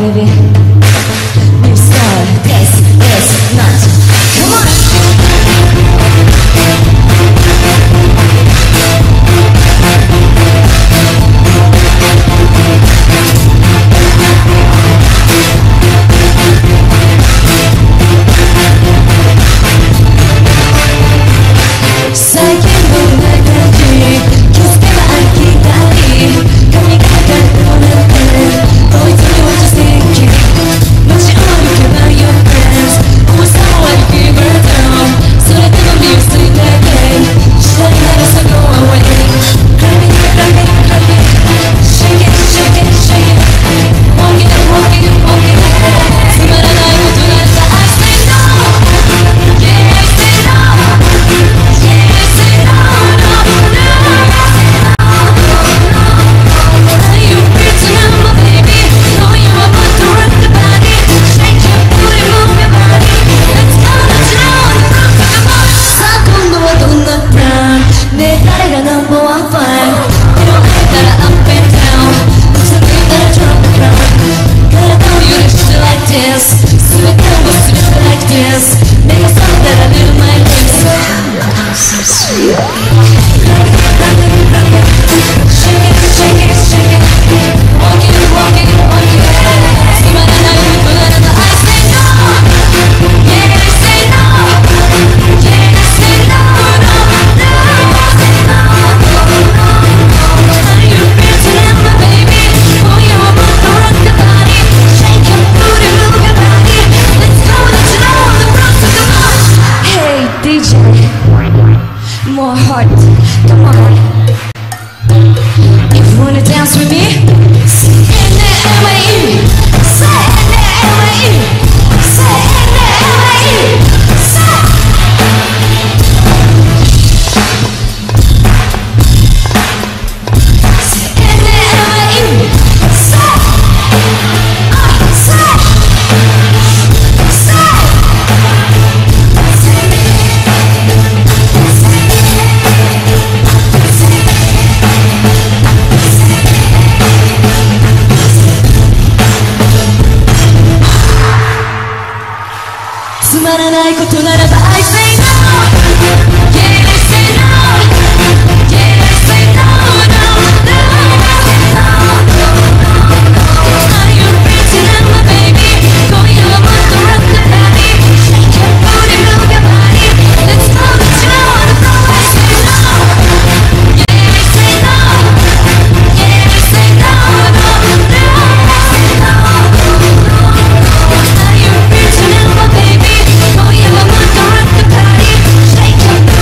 baby. New style, this is nuts. Come on. More heart, come on. If you wanna dance with me, say in the M.A.E. Say in the M.A.E. Say in the M.A.E. Say. Say in the M.A.E. Say. Say. Say.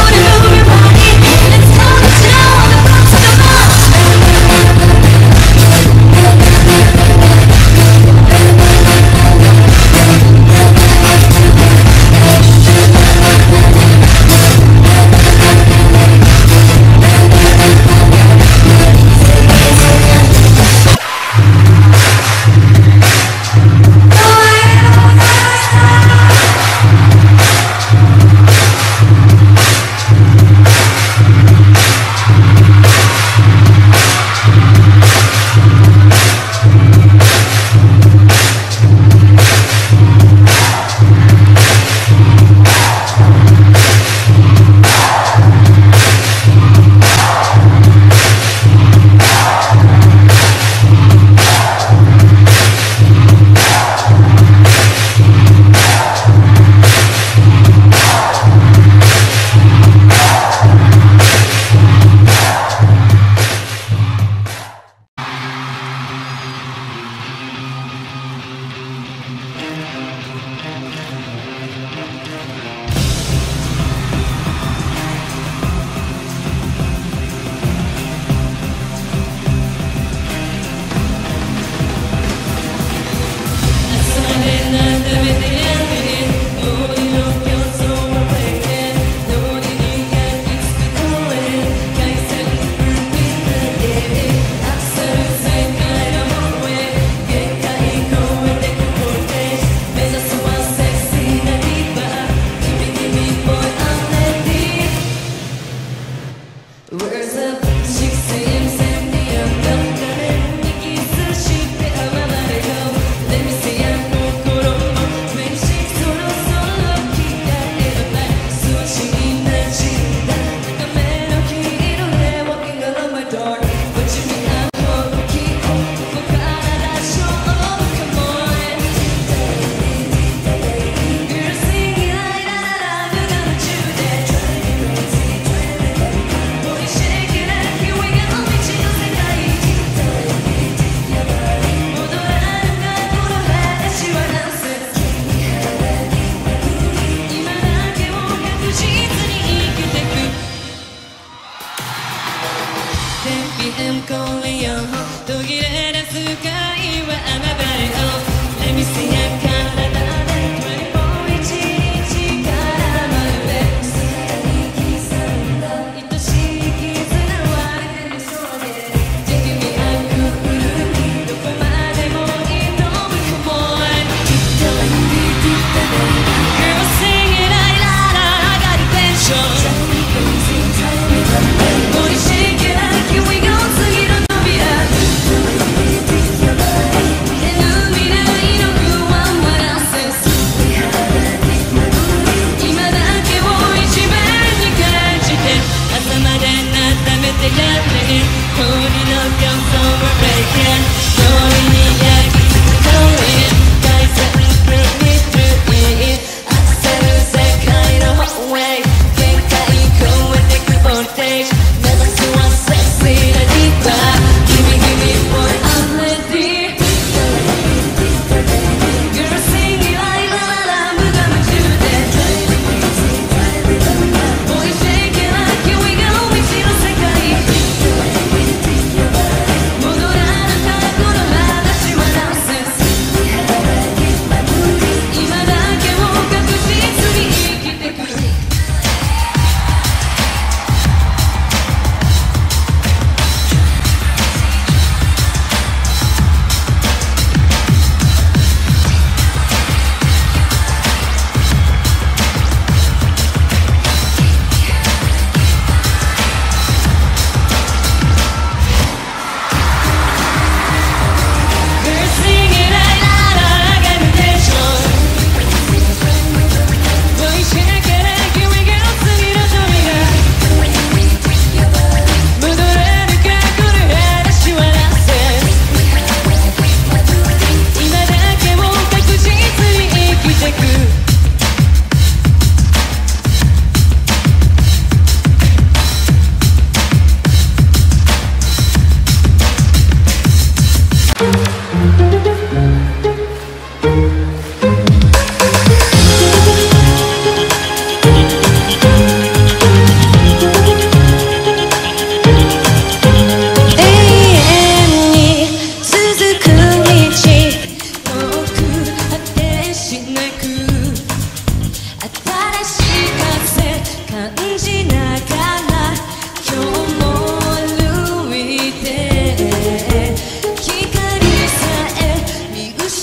「光さえ見失う」